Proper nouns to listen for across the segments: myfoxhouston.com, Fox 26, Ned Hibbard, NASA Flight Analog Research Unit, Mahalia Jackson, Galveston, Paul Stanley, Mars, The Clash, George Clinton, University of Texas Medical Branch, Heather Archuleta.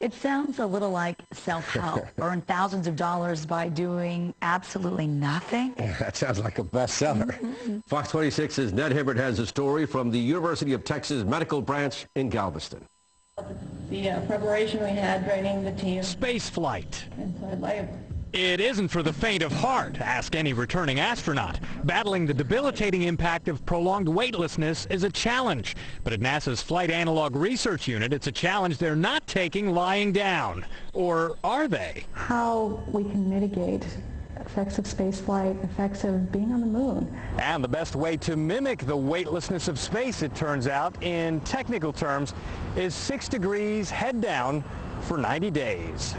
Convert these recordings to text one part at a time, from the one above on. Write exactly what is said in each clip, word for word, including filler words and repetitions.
It sounds a little like self-help. Earn thousands of dollars by doing absolutely nothing. Yeah, that sounds like a bestseller. Mm-hmm. Fox twenty-six's Ned Hibbard has a story from the University of Texas Medical Branch in Galveston. The uh, preparation we had, training the team. Space flight. Inside labor. It isn't for the faint of heart, ask any returning astronaut. Battling the debilitating impact of prolonged weightlessness is a challenge. But at NASA's Flight Analog Research Unit, it's a challenge they're not taking lying down. Or are they? How we can mitigate effects of spaceflight, effects of being on the moon. And the best way to mimic the weightlessness of space, it turns out, in technical terms, is six degrees head down for ninety days.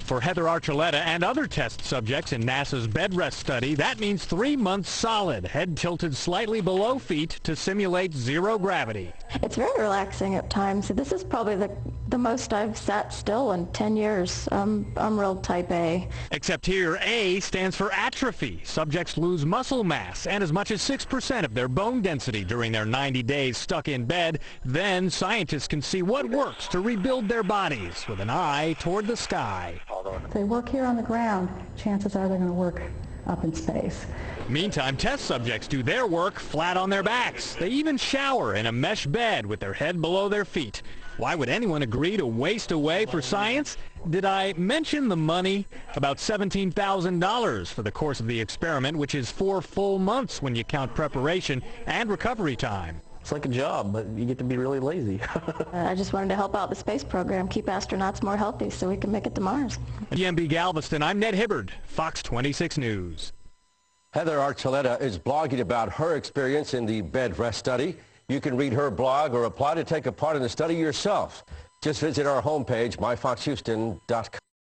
For Heather Archuleta and other test subjects in NASA's bed rest study, that means three months solid, head tilted slightly below feet to simulate zero gravity. It's very relaxing at times. This is probably the, the most I've sat still in ten years. Um, I'm real type A. Except here, A stands for atrophy. Subjects lose muscle mass and as much as six percent of their bone density during their ninety days stuck in bed. Then scientists can see what works to rebuild their bodies with an eye toward the sky. If they work here on the ground, chances are they're going to work up in space. Meantime, test subjects do their work flat on their backs. They even shower in a mesh bed with their head below their feet. Why would anyone agree to waste away for science? Did I mention the money? About seventeen thousand dollars for the course of the experiment, which is four full months when you count preparation and recovery time. It's like a job, but you get to be really lazy. I just wanted to help out the space program, keep astronauts more healthy so we can make it to Mars. G M B Galveston, I'm Ned Hibbard, Fox twenty-six News. Heather Archuleta is blogging about her experience in the bed rest study. You can read her blog or apply to take a part in the study yourself. Just visit our homepage, my fox houston dot com.